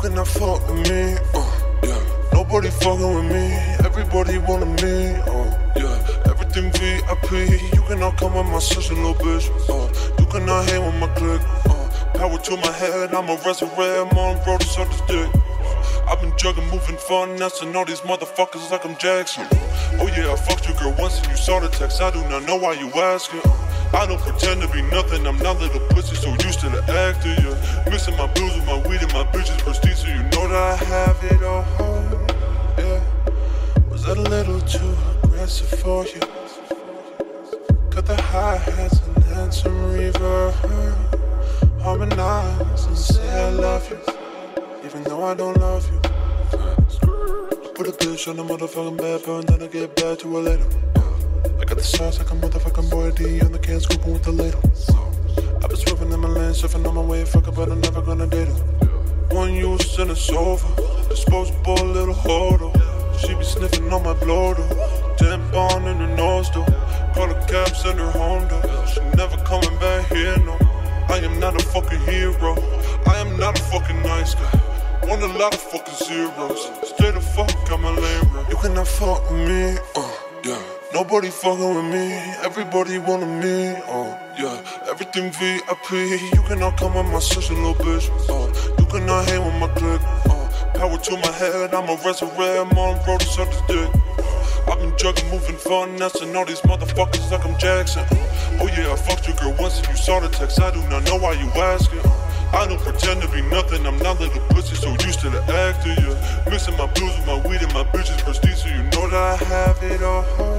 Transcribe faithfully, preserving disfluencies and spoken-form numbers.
can I fuck with me? Uh, yeah. Nobody fucking with me, everybody wanting me. Uh, yeah. Everything V I P. You cannot come with my sister, little bitch. Uh, you cannot hang with my clique. Uh, power to my head, I'ma resurrect. I'm on road to suck this dick. I've been jugging, moving fun, nussing all these motherfuckers like I'm Jackson. Oh yeah, I fucked you girl once and you saw the text. I do not know why you asking. I don't pretend to be nothing, I'm not little pussy, so used to the actor, yeah. Mixing my blues with my weed and my bitches prestige, so you know that I have it all, yeah. Was that a little too aggressive for you? Cut the hi-hats and then some reverb. Harmonize and say I love you, even though I don't love you. Put a bitch on the motherfucking bed, and then I get back to her later. I got the sauce like a motherfucking boy D on the can, scooping with the ladle. I've been swerving in my lane, surfing on my way, fuck her, but I'm never gonna date her. One use and it's over, disposable little hoarder. She be sniffing on my blow though, tampon in her nose though. Call her cabs in her Honda, she never coming back here no. I am not a fucking hero, I am not a fucking nice guy. Won a lot of fucking zeros, stay the fuck out my lane, bro. You cannot fuck with me, uh, yeah. Nobody fucking with me, everybody wanting me, uh, yeah. Everything V I P, you cannot come with my sister, little bitch, uh. You cannot hang with my clique, uh. Power to my head, I'ma resurrect. I'm on road to suck this dick. I've been jugging, moving fun, nussing all these motherfuckers like I'm Jackson. Oh yeah, I fucked you girl once and you saw the text. I do not know why you asking. I don't pretend to be nothing, I'm not little pussy, so used to the actor, yeah. Mixing my blues with my weed and my bitches prestige, so you know that I have it all.